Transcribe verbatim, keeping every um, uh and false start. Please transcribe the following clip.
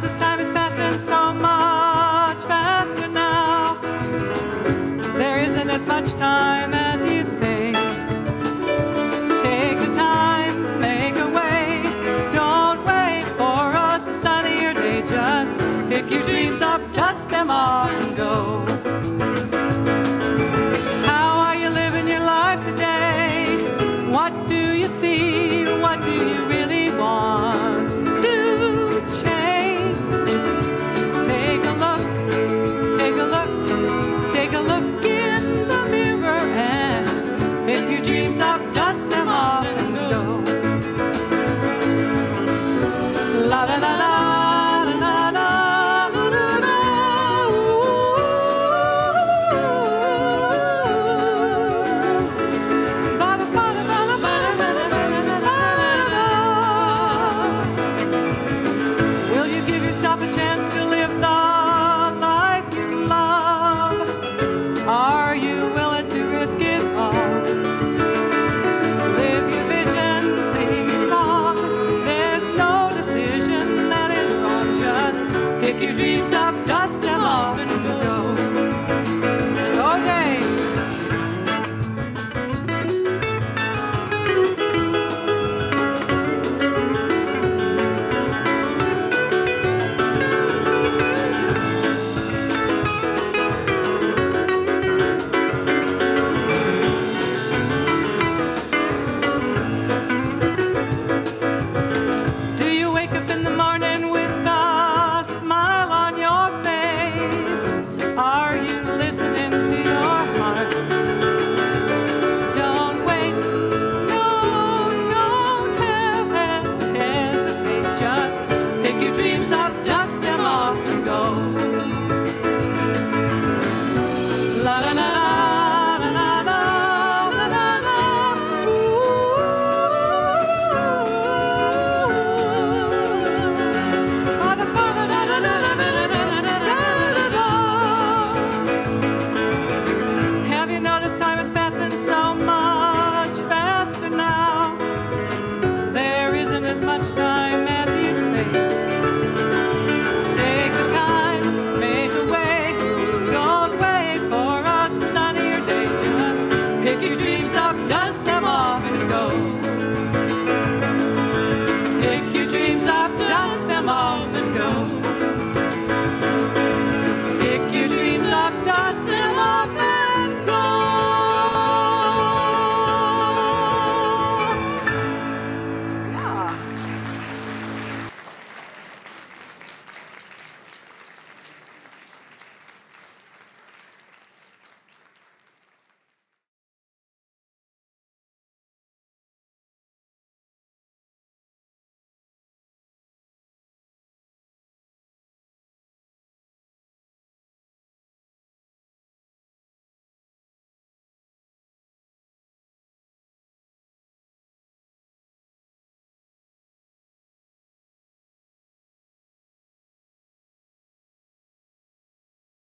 tell this time is passing so much faster now. There isn't as much time as you think. Take the time, make a way. Don't wait for a sunnier day. Just pick your dreams up, dust them off and go. How are you living your life today? What do you see? What do you really want? Pick your dreams up, dust them off and go.